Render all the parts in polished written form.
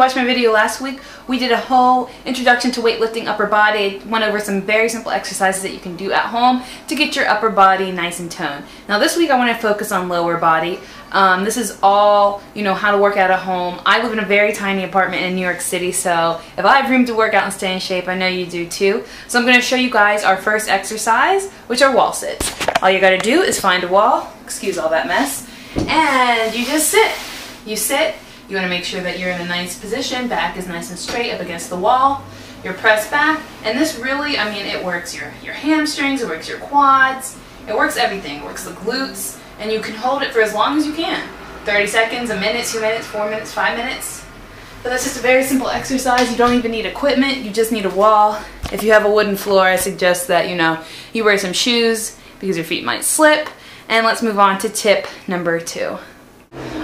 watched my video last week, we did a whole introduction to weightlifting upper body. Went over some very simple exercises that you can do at home to get your upper body nice and toned. Now this week I want to focus on lower body. This is all, you know, how to work out at home. I live in a very tiny apartment in New York City, so if I have room to work out and stay in shape, I know you do too. So I'm going to show you guys our first exercise, which are wall sits. All you got to do is find a wall, excuse all that mess, and you just sit. You sit, you want to make sure that you're in a nice position, back is nice and straight up against the wall, you're pressed back, and this really, I mean, it works your hamstrings, it works your quads, it works everything, it works the glutes, and you can hold it for as long as you can, 30 seconds, a minute, 2 minutes, 4 minutes, 5 minutes. But that's just a very simple exercise. You don't even need equipment, you just need a wall. If you have a wooden floor, I suggest that, you know, you wear some shoes because your feet might slip. And let's move on to tip number 2.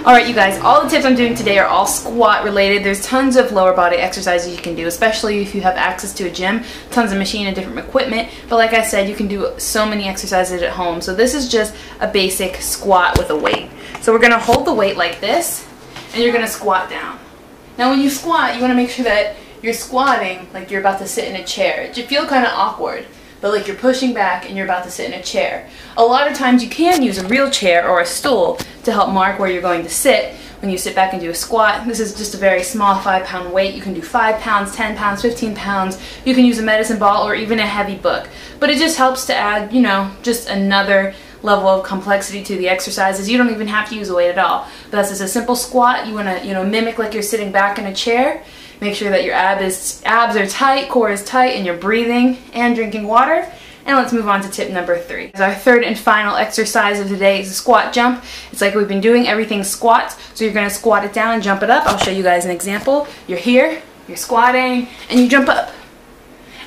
Alright you guys, all the tips I'm doing today are all squat related. There's tons of lower body exercises you can do, especially if you have access to a gym, tons of machine and different equipment, but like I said, you can do so many exercises at home. So this is just a basic squat with a weight. So we're going to hold the weight like this, and you're going to squat down. Now when you squat, you want to make sure that you're squatting like you're about to sit in a chair. It should feel kind of awkward, but like you're pushing back and you're about to sit in a chair. A lot of times you can use a real chair or a stool to help mark where you're going to sit when you sit back and do a squat. This is just a very small 5-pound weight. You can do 5 pounds, 10 pounds, 15 pounds. You can use a medicine ball or even a heavy book. But it just helps to add, you know, just another level of complexity to the exercises. You don't even have to use a weight at all. But that's just a simple squat. You want to, you know, mimic like you're sitting back in a chair. Make sure that your abs are tight, core is tight, and you're breathing and drinking water. And let's move on to tip number 3. Our third and final exercise of the day is a squat jump. It's like we've been doing, everything squats. So you're going to squat it down and jump it up. I'll show you guys an example. You're here, you're squatting, and you jump up.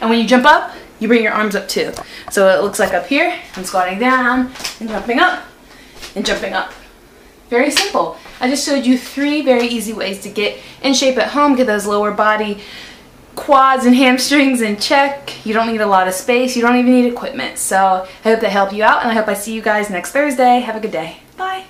And when you jump up, you bring your arms up too. So it looks like up here, I'm squatting down, and jumping up, and jumping up. Very simple. I just showed you 3 very easy ways to get in shape at home, get those lower body quads and hamstrings in check. You don't need a lot of space, you don't even need equipment. So I hope that helped you out, and I hope I see you guys next Thursday. Have a good day. Bye.